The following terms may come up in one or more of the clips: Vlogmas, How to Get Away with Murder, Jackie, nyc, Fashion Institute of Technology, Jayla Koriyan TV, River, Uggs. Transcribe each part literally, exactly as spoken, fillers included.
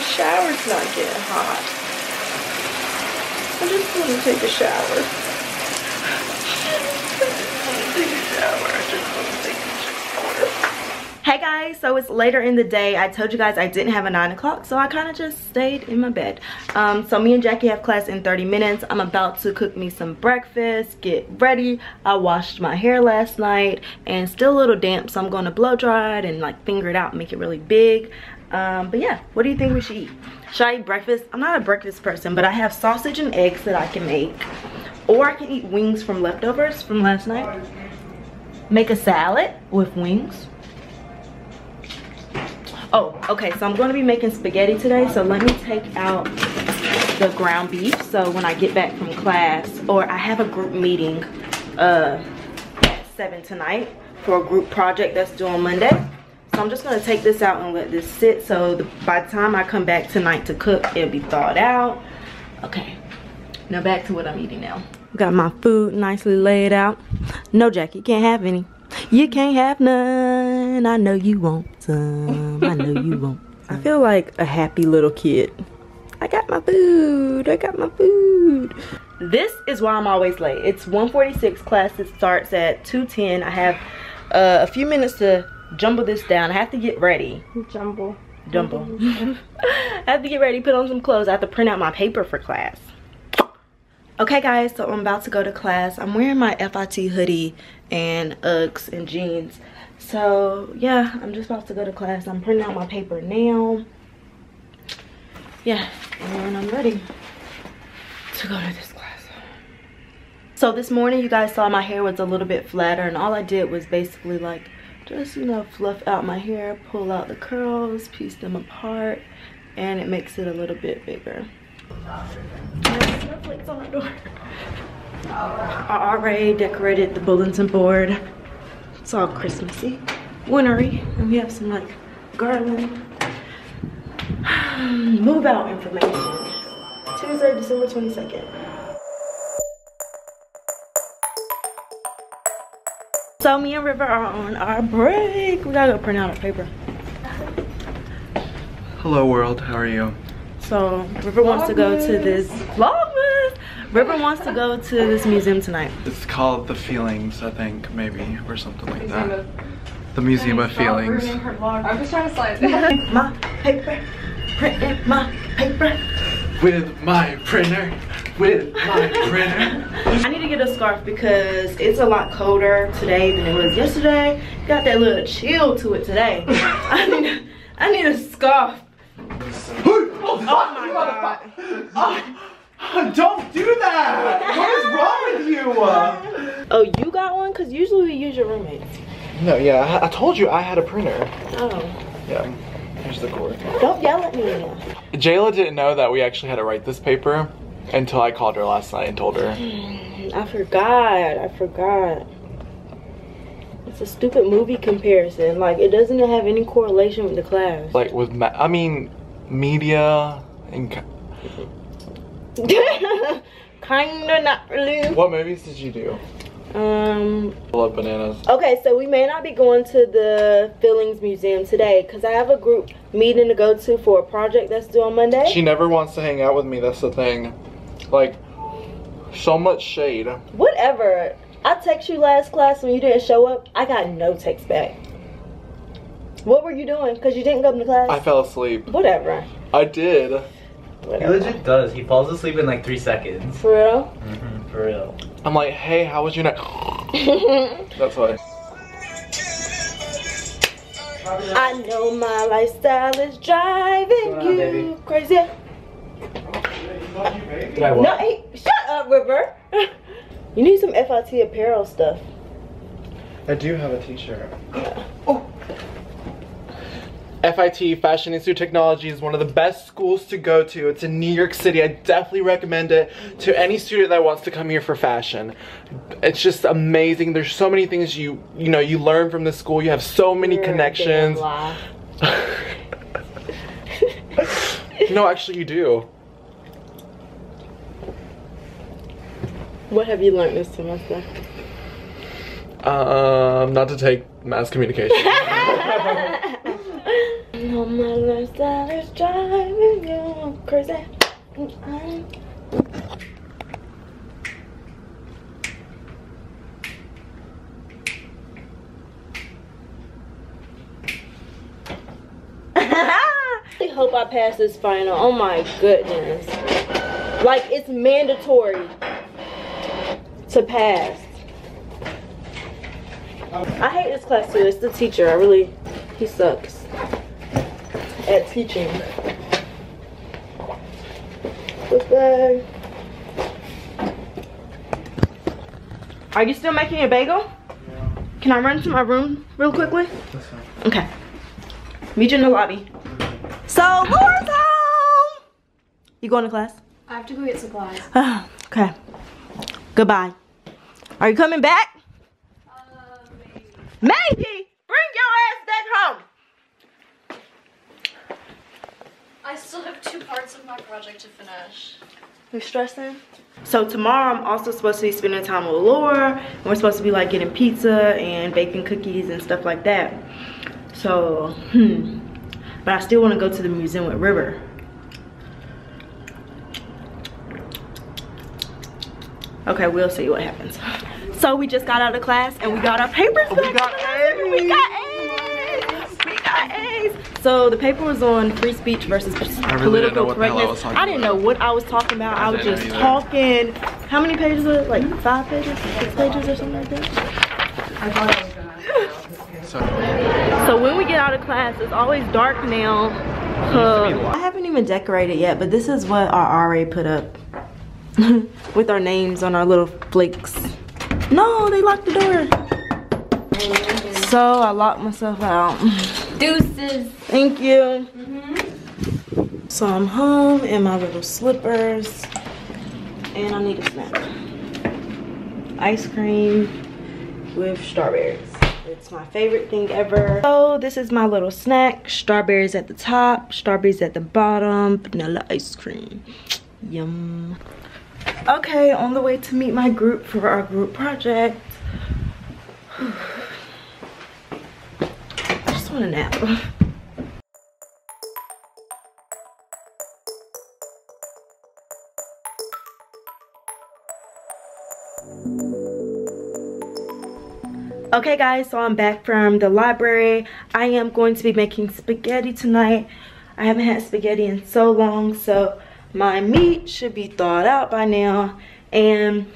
my shower's not getting hot. I just want to take a shower. I take a shower. I just want to take a shower. Hey guys, so it's later in the day. I told you guys I didn't have a nine o'clock, so I kind of just stayed in my bed. Um, so me and Jackie have class in thirty minutes. I'm about to cook me some breakfast, get ready. I washed my hair last night and still a little damp, so I'm going to blow dry it and like finger it out and make it really big. Um, but yeah, what do you think we should eat? Should I eat breakfast? I'm not a breakfast person, but I have sausage and eggs that I can make. Or I can eat wings from leftovers from last night. Make a salad with wings. Oh, okay, so I'm going to be making spaghetti today, so let me take out the ground beef. So when I get back from class, or I have a group meeting uh, at seven tonight for a group project that's due on Monday. So I'm just going to take this out and let this sit, so the, by the time I come back tonight to cook, it'll be thawed out. Okay, now back to what I'm eating now. Got my food nicely laid out. No, Jackie, can't have any. You can't have none. I know you won't. Um, I know you won't. I feel like a happy little kid. I got my food. I got my food. This is why I'm always late. It's one forty-six. Class that starts at two ten. I have uh, a few minutes to jumble this down. I have to get ready. Jumble. Jumble. I have to get ready, put on some clothes. I have to print out my paper for class. Okay guys, so I'm about to go to class. I'm wearing my F I T hoodie and Uggs and jeans. So yeah, I'm just about to go to class. I'm printing out my paper now. Yeah, and I'm ready to go to this class. So this morning, you guys saw my hair was a little bit flatter, and all I did was basically like just, you know, fluff out my hair, pull out the curls, piece them apart, and it makes it a little bit bigger. Snowflakes on the door. I already decorated the bulletin board. It's all Christmassy, wintery, and we have some like garland. Move out information. Tuesday, December twenty-second. So me and River are on our break. We gotta go print out our paper. Hello world, how are you? So River wants to go to this vlogmas. River wants to go to this museum tonight. It's called The Feelings, I think, maybe, or something like that. Of, the Museum of Feelings. I was trying to slide it. My paper, printing my paper. With my printer, with my printer. I need to get a scarf because it's a lot colder today than it was yesterday. Got that little chill to it today. I need, I need a scarf. Oh, oh my you god. god. Oh, don't do that! What is wrong with you? Oh, you got one? Because usually we use your roommates. No, yeah. I, I told you I had a printer. Oh. Yeah. Here's the cord. Don't yell at me anymore. Jayla didn't know that we actually had to write this paper until I called her last night and told her. I forgot. I forgot. It's a stupid movie comparison. Like, it doesn't have any correlation with the class. Like, with ma I mean... media and kinda not really. What movies did you do? Um, I love bananas. Okay, so we may not be going to the Feelings Museum today because I have a group meeting to go to for a project that's due on Monday. She never wants to hang out with me. That's the thing. Like, so much shade. Whatever. I text you last class when you didn't show up. I got no text back. What were you doing? Because you didn't go to class? I fell asleep. Whatever. I did. Whatever. He legit does. He falls asleep in like three seconds. For real? Mm-hmm, for real. I'm like, hey, how was your night? That's why. I know my lifestyle is driving on, you baby? Crazy. Did I walk? No, hey, shut up, River. You need some F I T apparel stuff. I do have a t-shirt. Yeah. Oh. F I T, Fashion Institute of Technology, is one of the best schools to go to. It's in New York City. I definitely recommend it to any student that wants to come here for fashion. It's just amazing. There's so many things you, you know, you learn from this school. You have so many You're connections. No, actually you do. What have you learned this semester? Um, not to take mass communication. all my lifestyle is driving you crazy. I'm I hope I pass this final. Oh my goodness. Like, it's mandatory to pass. I hate this class too. It's the teacher. I really, he sucks at teaching. This bag. Are you still making your bagel? Yeah. Can I run to my room real quickly? That's fine. Okay. Meet you in the lobby. So, Laura's home! You going to class? I have to go get supplies. Oh, okay. Goodbye. Are you coming back? Uh, maybe. Maybe? Bring your ass back home! I still have two parts of my project to finish. You're stressing? So tomorrow I'm also supposed to be spending time with Laura. We're supposed to be like getting pizza and baking cookies and stuff like that. So, hmm. But I still want to go to the museum with River. Okay, we'll see what happens. So we just got out of class and we got our papers back. We got A's. We got A's. We got A's. So the paper was on free speech versus political correctness. I didn't know what I was talking about. I was just talking. How many pages was it? Like five pages, six pages or something like that? I thought I was gonna. Sorry. So when we get out of class, it's always dark now. I haven't even decorated yet, but this is what our R A put up. With our names on our little flakes. No, they locked the door. So I locked myself out. Deuces. Thank you. Mm-hmm. So I'm home in my little slippers. And I need a snack. Ice cream with strawberries. It's my favorite thing ever. So this is my little snack. Strawberries at the top, strawberries at the bottom, vanilla ice cream. Yum. Okay, on the way to meet my group for our group project. I just want a nap. Okay guys, so I'm back from the library. I am going to be making spaghetti tonight. I haven't had spaghetti in so long, so my meat should be thawed out by now. And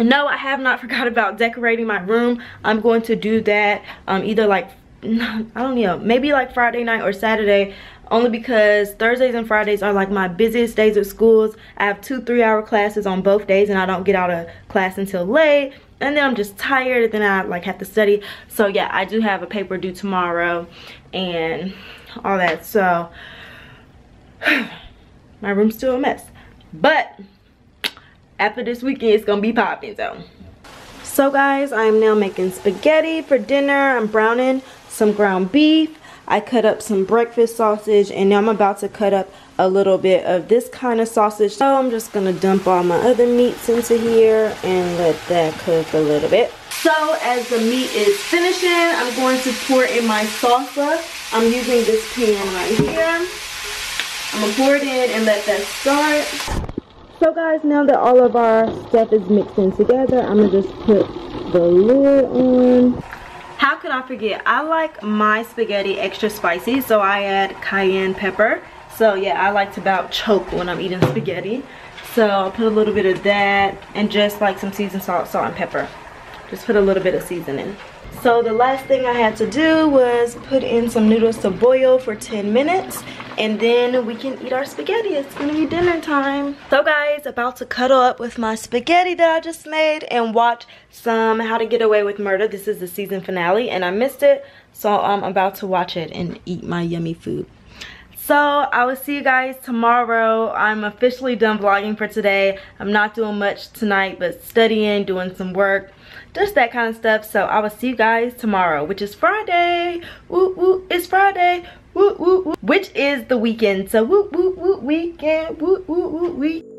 no, I have not forgot about decorating my room. I'm going to do that um either like, I don't know, maybe like Friday night or Saturday, only because Thursdays and Fridays are like my busiest days at schools. I have two three hour classes on both days and I don't get out of class until late, and then I'm just tired, and then I like have to study. So yeah, I do have a paper due tomorrow and all that. So my room's still a mess, but after this weekend it's gonna be popping. So so guys, I am now making spaghetti for dinner. I'm browning some ground beef. I cut up some breakfast sausage, and now I'm about to cut up a little bit of this kind of sausage. So I'm just gonna dump all my other meats into here and let that cook a little bit. So as the meat is finishing, I'm going to pour in my salsa. I'm using this pan right here. I'm gonna pour it in and let that start. So guys, now that all of our stuff is mixing together, I'm gonna just put the lid on. How could I forget? I like my spaghetti extra spicy, so I add cayenne pepper. So yeah, I like to about choke when I'm eating spaghetti. So I'll put a little bit of that and just like some seasoned salt, salt and pepper. Just put a little bit of seasoning. So the last thing I had to do was put in some noodles to boil for ten minutes. And then we can eat our spaghetti. It's gonna be dinner time. So guys, about to cuddle up with my spaghetti that I just made and watch some How to Get Away with Murder. This is the season finale and I missed it. So I'm about to watch it and eat my yummy food. So I will see you guys tomorrow. I'm officially done vlogging for today. I'm not doing much tonight, but studying, doing some work, just that kind of stuff. So I will see you guys tomorrow, which is Friday. Woo woo, it's Friday. Woo, woo, woo. Which is the weekend, so woo, woo, woo, weekend, woo, woo, woo, weekend.